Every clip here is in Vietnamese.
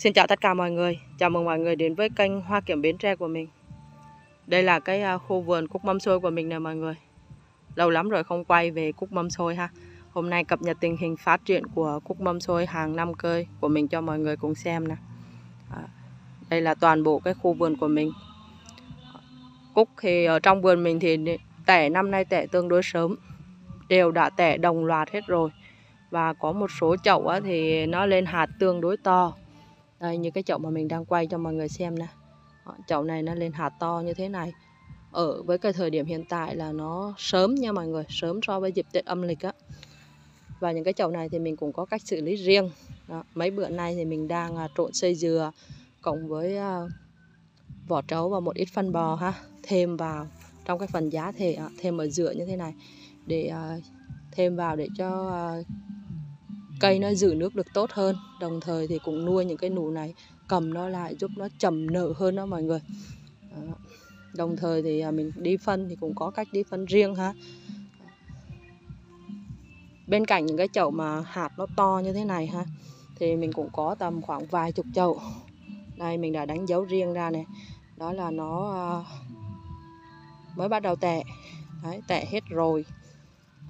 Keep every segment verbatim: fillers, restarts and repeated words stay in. Xin chào tất cả mọi người, chào mừng mọi người đến với kênh Hoa Kiểng Bến Tre của mình. Đây là cái khu vườn cúc mâm xôi của mình nè mọi người. Lâu lắm rồi không quay về cúc mâm xôi ha. Hôm nay cập nhật tình hình phát triển của cúc mâm xôi hàng năm cây của mình cho mọi người cùng xem nè. Đây là toàn bộ cái khu vườn của mình. Cúc thì ở trong vườn mình thì tẻ năm nay tẻ tương đối sớm, đều đã tẻ đồng loạt hết rồi. Và có một số chậu thì nó lên hạt tương đối to. Đây, như cái chậu mà mình đang quay cho mọi người xem nè. Chậu này nó lên hạt to như thế này. Ở với cái thời điểm hiện tại là nó sớm nha mọi người, sớm so với dịp Tết âm lịch á. Và những cái chậu này thì mình cũng có cách xử lý riêng. Đó, mấy bữa nay thì mình đang trộn xê dừa cộng với vỏ trấu và một ít phân bò ha, thêm vào trong cái phần giá thể, thêm ở giữa như thế này để thêm vào để cho cây nó giữ nước được tốt hơn, đồng thời thì cũng nuôi những cái nụ này, cầm nó lại giúp nó chậm nở hơn đó mọi người. Đó. Đồng thời thì mình đi phân thì cũng có cách đi phân riêng ha. Bên cạnh những cái chậu mà hạt nó to như thế này ha, thì mình cũng có tầm khoảng vài chục chậu. Đây mình đã đánh dấu riêng ra này, đó là nó mới bắt đầu tẻ, đấy, tẻ hết rồi.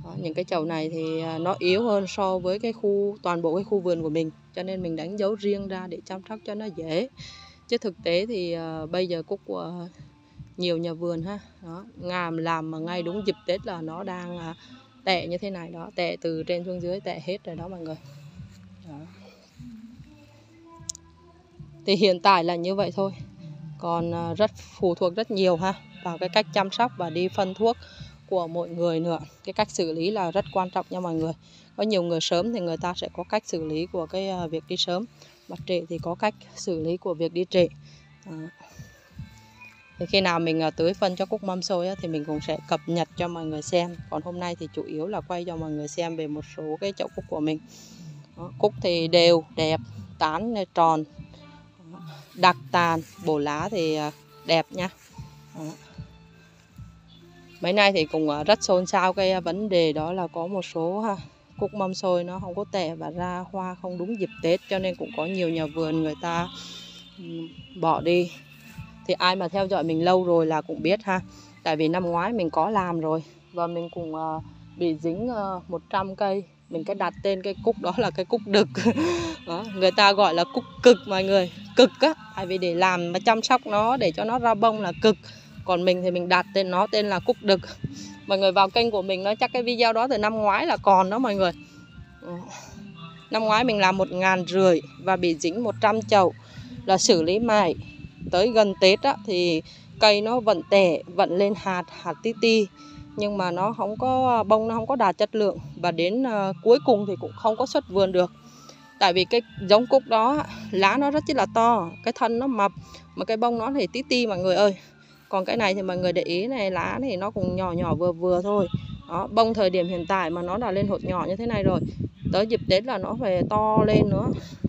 Đó, những cái chậu này thì nó yếu hơn so với cái khu toàn bộ cái khu vườn của mình, cho nên mình đánh dấu riêng ra để chăm sóc cho nó dễ. Chứ thực tế thì uh, bây giờ cúc của nhiều nhà vườn ha, đó, ngàm làm mà ngay đúng dịp Tết là nó đang uh, tẻ như thế này đó, tẻ từ trên xuống dưới, tẻ hết rồi đó mọi người. Đó. Thì hiện tại là như vậy thôi, còn uh, rất phụ thuộc rất nhiều ha vào cái cách chăm sóc và đi phân thuốc của mọi người nữa. Cái cách xử lý là rất quan trọng nha mọi người. Có nhiều người sớm thì người ta sẽ có cách xử lý của cái việc đi sớm, mà trễ thì có cách xử lý của việc đi trễ. À. Thì khi nào mình tưới phân cho cúc mâm xôi thì mình cũng sẽ cập nhật cho mọi người xem. Còn hôm nay thì chủ yếu là quay cho mọi người xem về một số cái chậu cúc của mình. Đó. Cúc thì đều đẹp, tán tròn, đặc tàn, bổ lá thì đẹp nha. Đó. Mấy nay thì cũng rất xôn xao cái vấn đề đó là có một số ha, cúc mâm xôi nó không có tẻ và ra hoa không đúng dịp Tết, cho nên cũng có nhiều nhà vườn người ta bỏ đi. Thì ai mà theo dõi mình lâu rồi là cũng biết ha. Tại vì năm ngoái mình có làm rồi và mình cũng bị dính một trăm cây. Mình cái đặt tên cây cúc đó là cây cúc đực. Đó, người ta gọi là cúc cực mọi người. Cực á, tại vì để làm mà chăm sóc nó để cho nó ra bông là cực. Còn mình thì mình đặt tên nó tên là cúc đực. Mọi người vào kênh của mình nó chắc cái video đó từ năm ngoái là còn đó mọi người. Năm ngoái mình làm một ngàn rưỡi và bị dính một trăm chậu, là xử lý mãi tới gần Tết á, thì cây nó vẫn tẻ, vẫn lên hạt, hạt tí ti, nhưng mà nó không có bông, nó không có đạt chất lượng. Và đến uh, cuối cùng thì cũng không có xuất vườn được. Tại vì cái giống cúc đó lá nó rất là to, cái thân nó mập, mà cái bông nó thì tí ti mọi người ơi. Còn cái này thì mọi người để ý này, lá thì nó cũng nhỏ nhỏ vừa vừa thôi. Đó, bông thời điểm hiện tại mà nó đã lên hột nhỏ như thế này rồi. Tới dịp Tết là nó phải to lên nữa,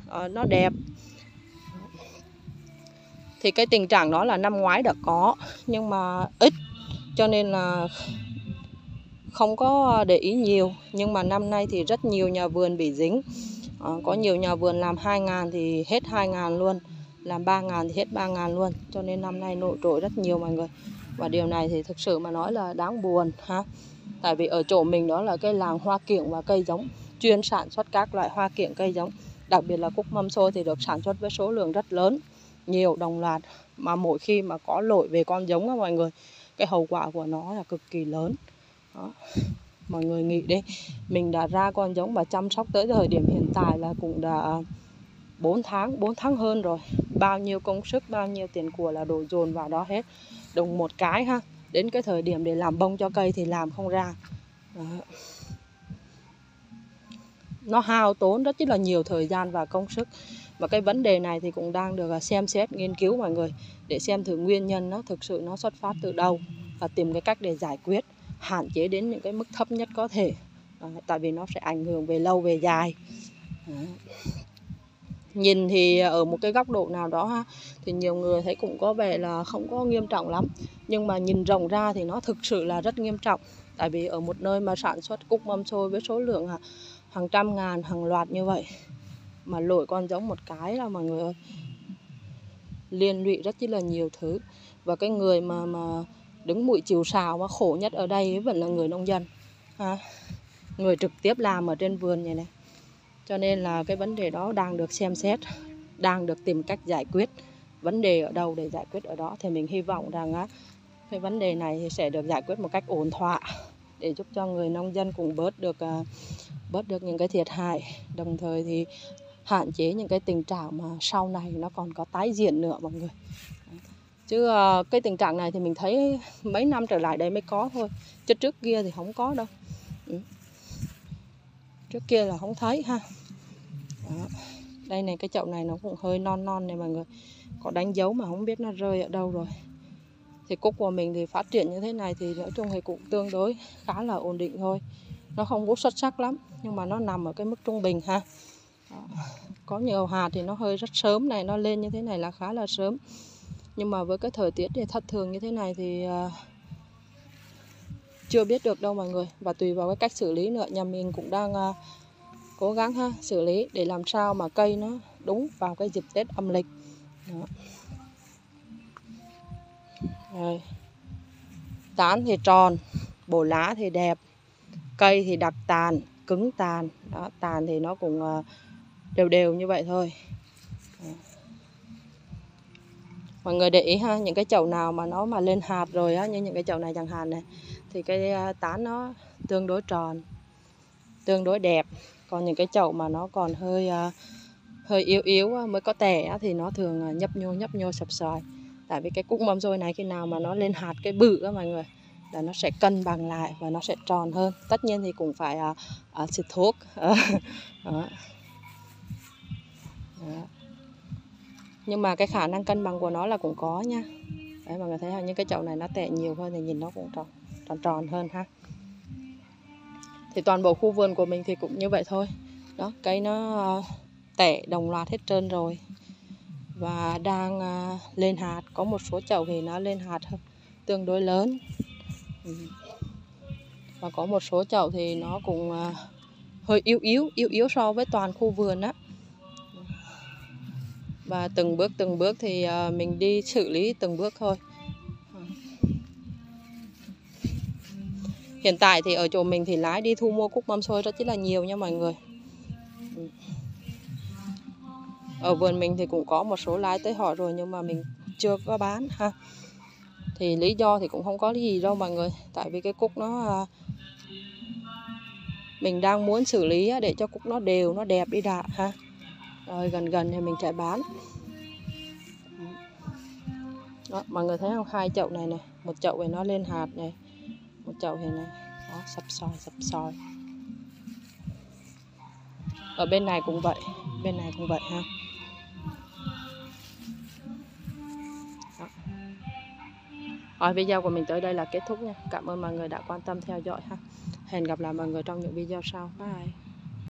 à, nó đẹp. Thì cái tình trạng đó là năm ngoái đã có, nhưng mà ít, cho nên là không có để ý nhiều. Nhưng mà năm nay thì rất nhiều nhà vườn bị dính. À, có nhiều nhà vườn làm hai ngàn thì hết hai ngàn luôn, làm ba ngàn thì hết ba ngàn luôn, cho nên năm nay nổi trội rất nhiều mọi người. Và điều này thì thực sự mà nói là đáng buồn ha. Tại vì ở chỗ mình đó là cái làng hoa kiểng và cây giống, chuyên sản xuất các loại hoa kiểng cây giống, đặc biệt là cúc mâm xôi thì được sản xuất với số lượng rất lớn, nhiều đồng loạt, mà mỗi khi mà có lỗi về con giống đó mọi người, cái hậu quả của nó là cực kỳ lớn. Đó. Mọi người nghĩ đi, mình đã ra con giống và chăm sóc tới thời điểm hiện tại là cũng đã bốn tháng, bốn tháng hơn rồi. Bao nhiêu công sức, bao nhiêu tiền của là đổ dồn vào đó hết. Đồng một cái ha, đến cái thời điểm để làm bông cho cây thì làm không ra. Đó. Nó hao tốn rất là nhiều thời gian và công sức. Và cái vấn đề này thì cũng đang được xem xét, nghiên cứu mọi người, để xem thử nguyên nhân nó thực sự nó xuất phát từ đâu và tìm cái cách để giải quyết, hạn chế đến những cái mức thấp nhất có thể. Đó. Tại vì nó sẽ ảnh hưởng về lâu về dài. Đó. Nhìn thì ở một cái góc độ nào đó ha, thì nhiều người thấy cũng có vẻ là không có nghiêm trọng lắm. Nhưng mà nhìn rộng ra thì nó thực sự là rất nghiêm trọng. Tại vì ở một nơi mà sản xuất cúc mâm xôi với số lượng hàng trăm ngàn, hàng loạt như vậy, mà lỗi con giống một cái là mọi người ơi, liên lụy rất là nhiều thứ. Và cái người mà mà đứng mũi chịu sào mà khổ nhất ở đây vẫn là người nông dân à, người trực tiếp làm ở trên vườn này này. Cho nên là cái vấn đề đó đang được xem xét, đang được tìm cách giải quyết. Vấn đề ở đâu để giải quyết ở đó. Thì mình hy vọng rằng á, cái vấn đề này sẽ được giải quyết một cách ổn thỏa để giúp cho người nông dân cũng bớt được bớt được những cái thiệt hại, đồng thời thì hạn chế những cái tình trạng mà sau này nó còn có tái diễn nữa mọi người. Chứ cái tình trạng này thì mình thấy mấy năm trở lại đây mới có thôi, chứ trước kia thì không có đâu. Ừ. Trước kia là không thấy ha. Đó. Đây này, cái chậu này nó cũng hơi non non này mọi người. Có đánh dấu mà không biết nó rơi ở đâu rồi. Thì cúc của mình thì phát triển như thế này thì nói chung thì cũng tương đối khá là ổn định thôi. Nó không có xuất sắc lắm, nhưng mà nó nằm ở cái mức trung bình ha. Đó. Có nhiều hạt thì nó hơi rất sớm này, nó lên như thế này là khá là sớm. Nhưng mà với cái thời tiết thì thất thường như thế này thì chưa biết được đâu mọi người. Và tùy vào cái cách xử lý nữa, nhà mình cũng đang uh, cố gắng ha, xử lý để làm sao mà cây nó đúng vào cái dịp Tết âm lịch. Đó. Rồi. Tán thì tròn, bổ lá thì đẹp, cây thì đặc tàn, cứng tàn. Đó, tàn thì nó cũng uh, đều đều như vậy thôi. Đó. Mọi người để ý ha, những cái chậu nào mà nó mà lên hạt rồi á, như những cái chậu này chẳng hạn này, thì cái tán nó tương đối tròn, tương đối đẹp. Còn những cái chậu mà nó còn hơi hơi yếu yếu mới có tẻ thì nó thường nhấp nhô nhấp nhô sập sòi. Tại vì cái cúc mâm xôi này khi nào mà nó lên hạt cái bự á mọi người, là nó sẽ cân bằng lại và nó sẽ tròn hơn. Tất nhiên thì cũng phải à, à, xịt thuốc. Đó. Đó. Nhưng mà cái khả năng cân bằng của nó là cũng có nha. Đấy, mọi người thấy là những cái chậu này nó tẻ nhiều hơn thì nhìn nó cũng tròn tròn tròn hơn ha. Thì toàn bộ khu vườn của mình thì cũng như vậy thôi. Đó, cây nó tẻ đồng loạt hết trơn rồi và đang lên hạt. Có một số chậu thì nó lên hạt tương đối lớn, và có một số chậu thì nó cũng hơi yếu yếu yếu yếu so với toàn khu vườn á. Và từng bước từng bước thì mình đi xử lý từng bước thôi. Hiện tại thì ở chỗ mình thì lái đi thu mua cúc mâm xôi rất là nhiều nha mọi người. Ở vườn mình thì cũng có một số lái tới hỏi rồi, nhưng mà mình chưa có bán ha. Thì lý do thì cũng không có gì đâu mọi người. Tại vì cái cúc nó, mình đang muốn xử lý để cho cúc nó đều, nó đẹp đi đã ha. Rồi gần gần thì mình sẽ bán. Đó, mọi người thấy không, hai chậu này này, một chậu thì nó lên hạt này, một chậu thì này, đó, sập sòi sập sòi. Ở bên này cũng vậy, bên này cũng vậy ha. Đó. Rồi video của mình tới đây là kết thúc nha. Cảm ơn mọi người đã quan tâm theo dõi ha. Hẹn gặp lại mọi người trong những video sau. Bye.